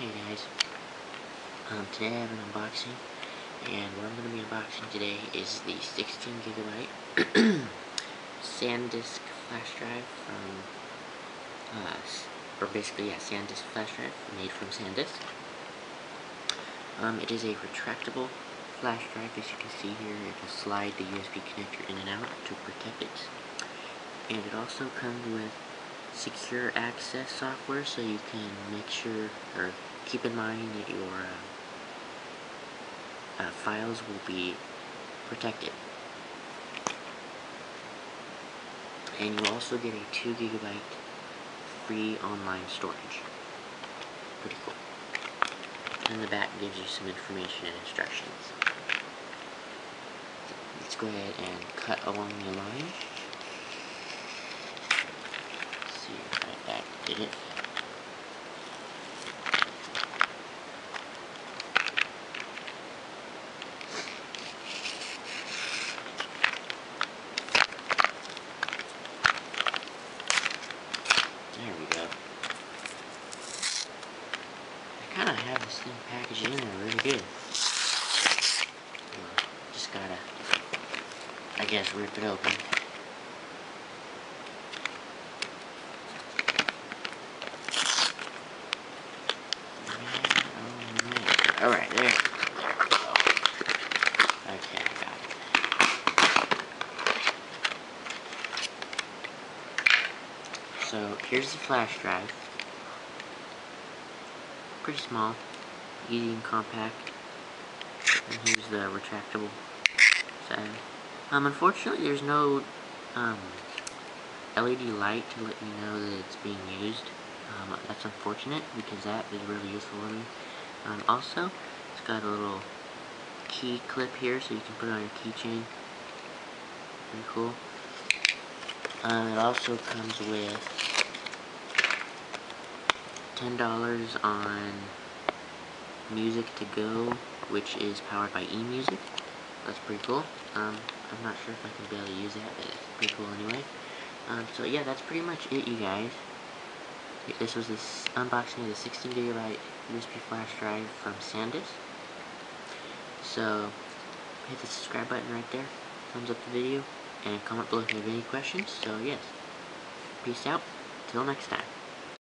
Hey guys, today I have an unboxing, and what I'm going to be unboxing today is the 16GB SanDisk flash drive from, SanDisk flash drive made from SanDisk. It is a retractable flash drive, as you can see here. It will slide the USB connector in and out to protect it, and it also comes with secure access software, so you can make sure or keep in mind that your files will be protected. And you also get a 2GB free online storage. Pretty cool. And the back gives you some information and instructions. Let's go ahead and cut along the line. Right back did it. There we go. I kind of have this thing packaged in there really good. Just gotta, I guess, rip it open. Alright, there we go. Okay, I got it. So, here's the flash drive. Pretty small, easy and compact. And here's the retractable side. Unfortunately, there's no LED light to let me know that it's being used. That's unfortunate, because that is really useful to me. Also, it's got a little key clip here, so you can put it on your keychain. Pretty cool. It also comes with $10 on Music to Go, which is powered by E-Music. That's pretty cool. I'm not sure if I can barely use that, but it's pretty cool anyway. So yeah, that's pretty much it, you guys. This was this unboxing of the 16GB USB flash drive from SanDisk. So, hit the subscribe button right there, thumbs up the video, and comment below if you have any questions. So yes, peace out, till next time.